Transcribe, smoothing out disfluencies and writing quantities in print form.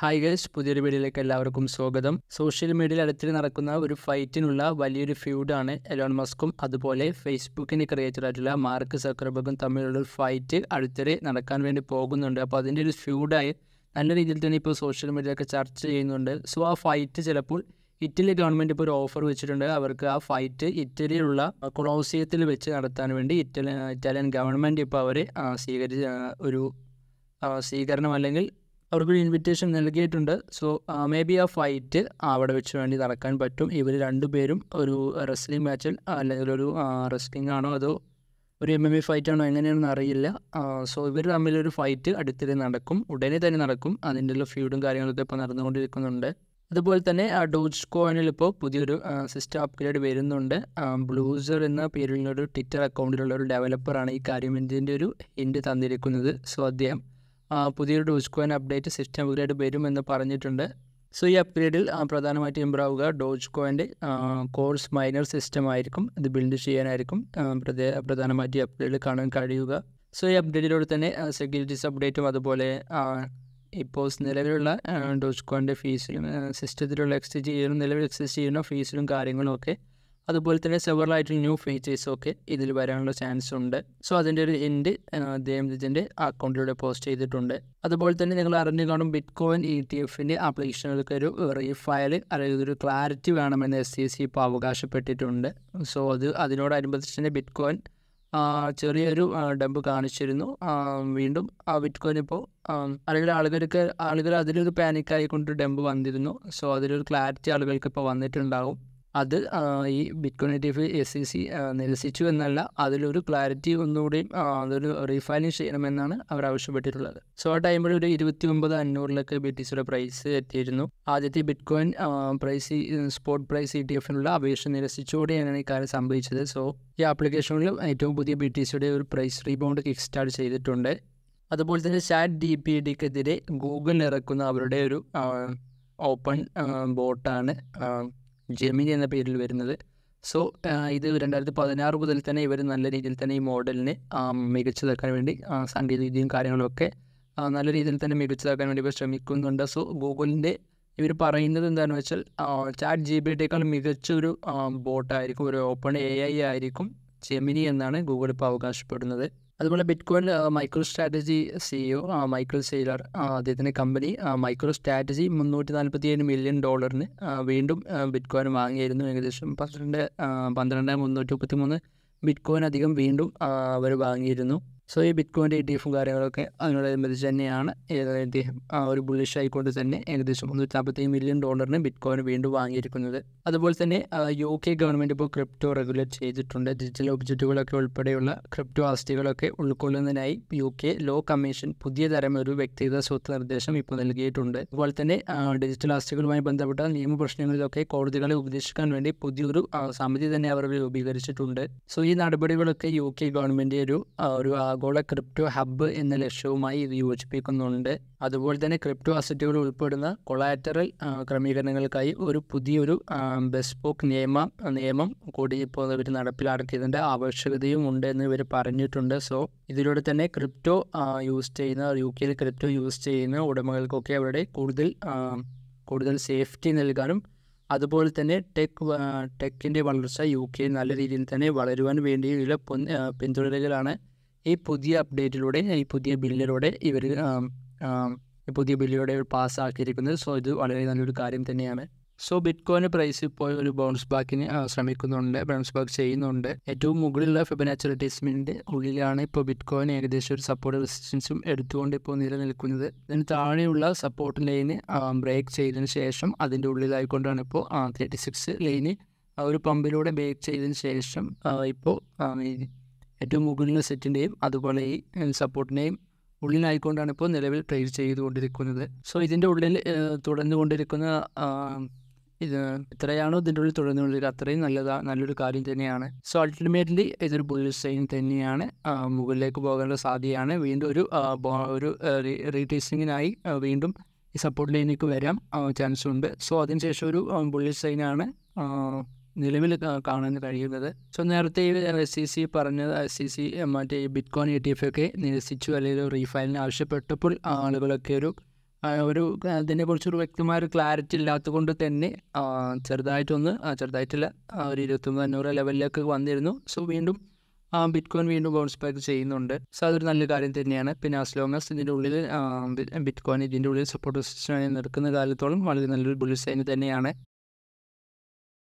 Hi guys, പുതിയൊരു വീഡിയോയിലേക്ക് എല്ലാവർക്കും സ്വാഗതം. സോഷ്യൽ മീഡിയയിൽ അടുത്തിടെ നടക്കുന്ന ഒരു ഫൈറ്റിനുള്ള വലിയൊരു ഫ്യൂഡാണ് എലോൺ മസ്കും അതുപോലെ ഫേസ്ബുക്കിന് ക്രിയേറ്ററായിട്ടുള്ള മാർക്ക് സക്കർബർഗും തമ്മിലുള്ള ഒരു ഫൈറ്റ് അടുത്തിടെ നടക്കാൻ വേണ്ടി പോകുന്നുണ്ട്. അപ്പോൾ അതിൻ്റെ ഒരു ഫ്യൂഡായി നല്ല രീതിയിൽ തന്നെ ഇപ്പോൾ സോഷ്യൽ മീഡിയയിലൊക്കെ ചർച്ച ചെയ്യുന്നുണ്ട്. സോ ആ ഫൈറ്റ് ചിലപ്പോൾ ഇറ്റലി ഗവൺമെൻറ് ഇപ്പോൾ ഒരു ഓഫർ വെച്ചിട്ടുണ്ട്. അവർക്ക് ആ ഫൈറ്റ് ഇറ്റലിയിലുള്ള കൊളോസിയത്തിൽ വെച്ച് നടത്താൻ വേണ്ടി ഇറ്റാലിയൻ ഗവൺമെൻറ് ഇപ്പോൾ അവർ സ്വീകരണം അല്ലെങ്കിൽ അവർക്കൊരു ഇൻവിറ്റേഷൻ നൽകിയിട്ടുണ്ട്. സോ മേ ബി ആ ഫൈറ്റ് അവിടെ വെച്ച് വേണ്ടി നടക്കാൻ പറ്റും. ഇവർ രണ്ടുപേരും ഒരു റെസ്ലിംഗ് മാച്ചിൽ അല്ലെങ്കിൽ ഒരു റെസ്ലിംഗ് ആണോ അതോ ഒരു MMA ഫൈറ്റാണോ എങ്ങനെയാണെന്ന് അറിയില്ല. സോ ഇവർ തമ്മിലൊരു ഫൈറ്റ് അടുത്തിടെ നടക്കും, ഉടനെ തന്നെ നടക്കും. അതിൻ്റെ ഉള്ള ഫ്യൂഡും കാര്യങ്ങളൊക്കെ ഇപ്പോൾ നടന്നുകൊണ്ടിരിക്കുന്നുണ്ട്. അതുപോലെ തന്നെ ഡോജ് കോയിനിൽ ഇപ്പോൾ പുതിയൊരു സിസ്റ്റം അപ്ഗ്രേഡ് വരുന്നുണ്ട്. ബ്ലൂസർ എന്ന പേരിലുള്ളൊരു ട്വിറ്റർ അക്കൗണ്ടിലുള്ള ഒരു ഡെവലപ്പറാണ് ഈ കാര്യം ഇതിൻ്റെ ഒരു ഹിൻഡ് തന്നിരിക്കുന്നത്. സോ അദ്ദേഹം പുതിയൊരു ഡോജ്കോയിൻ അപ്ഡേറ്റ് സിസ്റ്റം അപ്ഗ്രേഡ് വരും എന്ന് പറഞ്ഞിട്ടുണ്ട്. സോ ഈ അപ്ഗ്രേഡിൽ പ്രധാനമായിട്ട് ഇമ്പ്രൂവ് ആവുക ഡോജ്കോയിൻ്റെ കോഴ്സ് മൈനർ സിസ്റ്റം ആയിരിക്കും. ഇത് ബിൽഡ് ചെയ്യാനായിരിക്കും പ്രധാനമായിട്ട് ഈ അപ്ഗ്രേഡിൽ കാണാൻ കഴിയുക. സോ ഈ അപ്ഡേറ്റിലൂടെ തന്നെ സെക്യൂരിറ്റീസ് അപ്ഡേറ്റും അതുപോലെ ഇപ്പോൾ നിലവിലുള്ള ഡോജ്കോയിൻ്റെ ഫീസിലും സിസ്റ്റത്തിലുള്ള നിലവിൽ എക്സിസ്റ്റ് ചെയ്യുന്ന ഫീസിലും കാര്യങ്ങളുമൊക്കെ അതുപോലെ തന്നെ സെവറലായിട്ടുള്ള ന്യൂ ഫീച്ചേഴ്സൊക്കെ ഇതിൽ വരാനുള്ള ചാൻസ് ഉണ്ട്. സോ അതിൻ്റെ ഒരു ഹിൻഡ് അദ്ദേഹം ഇതിൻ്റെ അക്കൗണ്ടിലൂടെ പോസ്റ്റ് ചെയ്തിട്ടുണ്ട്. അതുപോലെ തന്നെ നിങ്ങൾ അറിഞ്ഞു കാണും, ബിറ്റ്കോയിൻ ETF ആപ്ലിക്കേഷനുകൾക്ക് ഒരു റീഫയൽ അല്ലെങ്കിൽ ഒരു ക്ലാരിറ്റി വേണമെന്ന് SEC ഇപ്പോൾ അവകാശപ്പെട്ടിട്ടുണ്ട്. സോ അതിനോടനുബന്ധിച്ച് തന്നെ ബിറ്റ്കോയിൻ ചെറിയൊരു ഡംപ് കാണിച്ചിരുന്നു. വീണ്ടും ബിറ്റ്കോയിൻ ഇപ്പോൾ അല്ലെങ്കിൽ ആളുകൾ അതിലൊരു പാനിക്കായിക്കൊണ്ട് ഡംപ് വന്നിരുന്നു. സോ അതിലൊരു ക്ലാരിറ്റി ആളുകൾക്ക് ഇപ്പോൾ വന്നിട്ടുണ്ടാകും. അത് ഈ ബിറ്റ്കോയിൻ ETF SEC നിരസിച്ചു എന്നല്ല, അതിലൊരു ക്ലാരിറ്റി ഒന്നുകൂടിയും അതൊരു റീഫൈനിങ് ചെയ്യണമെന്നാണ് അവർ ആവശ്യപ്പെട്ടിട്ടുള്ളത്. സോ ആ ടൈമിൽ ഒരു 29,500 BTCയുടെ പ്രൈസ് എത്തിയിരുന്നു. ആദ്യത്തെ bitcoin price spot price ETF അപേക്ഷ നിരസിച്ചുകൂടിയാണ് ഈ കാര്യം സംഭവിച്ചത്. സോ ഈ ആപ്ലിക്കേഷനിലും ഏറ്റവും പുതിയ BTCയുടെ ഒരു പ്രൈസ് റീബൗണ്ട് കിക്ക് സ്റ്റാർട്ട് ചെയ്തിട്ടുണ്ട്. അതുപോലെ തന്നെ ChatGPTക്കെതിരെ ഗൂഗിൾ ഇറക്കുന്ന അവരുടെ ഒരു ഓപ്പൺ ബോട്ടാണ് ജെമിനി എന്ന പേരിൽ വരുന്നത്. സോ ഇത് 2016 മുതൽ തന്നെ ഇവർ നല്ല രീതിയിൽ തന്നെ ഈ മോഡലിനെ മികച്ചതാക്കാൻ വേണ്ടി സാങ്കേതികവിദ്യയും കാര്യങ്ങളൊക്കെ നല്ല രീതിയിൽ തന്നെ മികച്ചതാക്കാൻ വേണ്ടി ഇവർ ശ്രമിക്കുന്നുണ്ട്. സോ ഗൂഗിളിൻ്റെ ഇവർ പറയുന്നത് എന്താണെന്ന് വെച്ചാൽ ChatGPTയേക്കാൾ മികച്ചൊരു ബോട്ടായിരിക്കും, ഒരു ഓപ്പൺ AI ആയിരിക്കും ജെമിനി എന്നാണ് ഗൂഗിൾ ഇപ്പോൾ അവകാശപ്പെടുന്നത്. അതുപോലെ bitcoin MicroStrategy CEO Michael Saylor അദ്ദേഹത്തിൻ്റെ കമ്പനി MicroStrategy $347 million വീണ്ടും ബിറ്റ്കോയിൻ വാങ്ങിയായിരുന്നു. ഏകദേശം 12,333 ബിറ്റ്കോയിൻ അധികം വീണ്ടും അവർ വാങ്ങിയിരുന്നു. സോ ഈ ബിറ്റ്കോയിൻ്റെ ETF കാര്യങ്ങളൊക്കെ അതിനോടനുബന്ധിച്ച് തന്നെയാണ് അദ്ദേഹം ഒരു ബുള്ളിഷ് ആയിക്കൊണ്ട് തന്നെ ഏകദേശം $347 million ബിറ്റ്കോയിൻ വീണ്ടും വാങ്ങിയിരിക്കുന്നത്. അതുപോലെ തന്നെ UK ഗവൺമെൻറ് ഇപ്പോൾ ക്രിപ്റ്റോ റെഗുലേറ്റ് ചെയ്തിട്ടുണ്ട്. ഡിജിറ്റൽ ഒബ്ജക്റ്റുകളൊക്കെ ഉൾപ്പെടെയുള്ള ക്രിപ്റ്റോ ആസ്തികളൊക്കെ ഉൾക്കൊള്ളുന്നതിനായി UK ലോ കമ്മീഷൻ പുതിയ തരം ഒരു വ്യക്തിഗത സ്വത്ത് നിർദ്ദേശം ഇപ്പോൾ നൽകിയിട്ടുണ്ട്. അതുപോലെ തന്നെ ഡിജിറ്റൽ ആസ്തികളുമായി ബന്ധപ്പെട്ട നിയമപ്രശ്നങ്ങളിലൊക്കെ കോടതികളെ ഉപദേശിക്കാൻ വേണ്ടി പുതിയൊരു സമിതി തന്നെ അവർ രൂപീകരിച്ചിട്ടുണ്ട്. സോ ഈ നടപടികളൊക്കെ UK ഗവൺമെൻറ് ഒരു ആഗോള ക്രിപ്റ്റോ ഹബ്ബ് എന്ന ലക്ഷ്യവുമായി ഇത് യോജിപ്പിക്കുന്നുണ്ട്. അതുപോലെ തന്നെ ക്രിപ്റ്റോ അസറ്റുകൾ ഉൾപ്പെടുന്ന കൊളാറ്ററൽ ക്രമീകരണങ്ങൾക്കായി ഒരു പുതിയൊരു ബെസ്പോക്ക് നിയമം കൂടി ഇപ്പോൾ ഇവർ നടപ്പിലാക്കിയതിൻ്റെ ആവശ്യകതയും ഉണ്ട് എന്ന് ഇവർ പറഞ്ഞിട്ടുണ്ട്. സോ ഇതിലൂടെ തന്നെ ക്രിപ്റ്റോ യൂസ് ചെയ്യുന്ന UK ക്രിപ്റ്റോ യൂസ് ചെയ്യുന്ന ഉടമകൾക്കൊക്കെ അവരുടെ കൂടുതൽ സേഫ്റ്റി നൽകാനും അതുപോലെ തന്നെ ടെക്കിൻ്റെ വളർച്ച UK നല്ല രീതിയിൽ തന്നെ വളരുവാൻ വേണ്ടിയുള്ള പിന്തുടരലാണ് ഈ പുതിയ അപ്ഡേറ്റിലൂടെ ഈ പുതിയ ബില്ലിലൂടെ പാസ്സാക്കിയിരിക്കുന്നത്. സോ ഇത് വളരെ നല്ലൊരു കാര്യം തന്നെയാണ്. സോ ബിറ്റ്കോയിൻ പ്രൈസ് ഇപ്പോൾ ഒരു ബൗൺസ് ബാക്ക് ചെയ്യുന്നുണ്ട്. ഏറ്റവും മുകളിലുള്ള ഫിബനാച്ചി റെട്രേസ്മെൻറ്റിൻ്റെ ഉള്ളിലാണ് ഇപ്പോൾ ബിറ്റ്കോയിൻ ഏകദേശം ഒരു സപ്പോർട്ട് റെസിസ്റ്റൻസും എടുത്തുകൊണ്ട് ഇപ്പോൾ നിലനിൽക്കുന്നത്. ഇതിന് താഴെയുള്ള സപ്പോർട്ട് ലൈന് ബ്രേക്ക് ചെയ്തതിന് ശേഷം അതിൻ്റെ ഉള്ളിലായിക്കൊണ്ടാണ് ഇപ്പോൾ 36 ലൈന് ഒരു പമ്പിലൂടെ ബ്രേക്ക് ചെയ്തതിന് ശേഷം ഇപ്പോൾ ഏറ്റവും മുകളിലെ സെറ്റിൻ്റെയും അതുപോലെ ഈ സപ്പോർട്ടിൻ്റെയും ഉള്ളിലായിക്കൊണ്ടാണ് ഇപ്പോൾ നിലവിൽ ട്രേഡ് ചെയ്തുകൊണ്ടിരിക്കുന്നത്. സോ ഇതിൻ്റെ ഉള്ളിൽ തുടർന്നുകൊണ്ടിരിക്കുന്ന ഇത് എത്രയാണോ ഇതിൻ്റെ ഉള്ളിൽ തുടർന്നുകൊണ്ടിരിക്കുക അത്രയും നല്ലൊരു കാര്യം തന്നെയാണ്. സോ അൾട്ടിമേറ്റ്ലി ഇതൊരു ബുള്ളിഷ് സൈൻ തന്നെയാണ്. മുകളിലേക്ക് പോകാനുള്ള സാധ്യതയാണ്. വീണ്ടും ഒരു റീടേസ്റ്റിങ്ങിനായി വീണ്ടും ഈ സപ്പോർട്ട് ലൈനിലേക്ക് വരാൻ ചാൻസ് ഉണ്ട്. സോ അതിനുശേഷം ഒരു ബുള്ളിഷ് സൈനാണ് നിലവിൽ കാണാൻ കഴിയുന്നത്. സോ നേരത്തെ SEC പറഞ്ഞത് SEC മറ്റേ ബിറ്റ്കോയിൻ ETF ഒക്കെ നിരസിച്ചു അല്ലെങ്കിൽ റീഫൈലിന് ആവശ്യപ്പെട്ടപ്പോൾ ആളുകളൊക്കെ ഒരു ഒരു അതിനെക്കുറിച്ചൊരു വ്യക്തമായ ഒരു ക്ലാരിറ്റി ഇല്ലാത്തത് കൊണ്ട് തന്നെ ചെറുതായിട്ടില്ല ഒരു 2,300 ലെവലിലേക്ക് വന്നിരുന്നു. സോ വീണ്ടും ബിറ്റ്കോയിൻ വീണ്ടും ബൗൺസ് ബാക്ക് ചെയ്യുന്നുണ്ട്. സോ അതൊരു നല്ല കാര്യം തന്നെയാണ്. പിന്നെ ആസ് ലോങ് ആസ് ഇതിൻ്റെ ഉള്ളിൽ ബിറ്റ്കോയിൻ ഇതിൻ്റെ ഉള്ളിൽ സപ്പോർട്ട് പൊസിഷനായി നിൽക്കുന്ന കാലത്തോളം വളരെ നല്ലൊരു ബുള്ളിഷ് സൈൻ തന്നെയാണ്.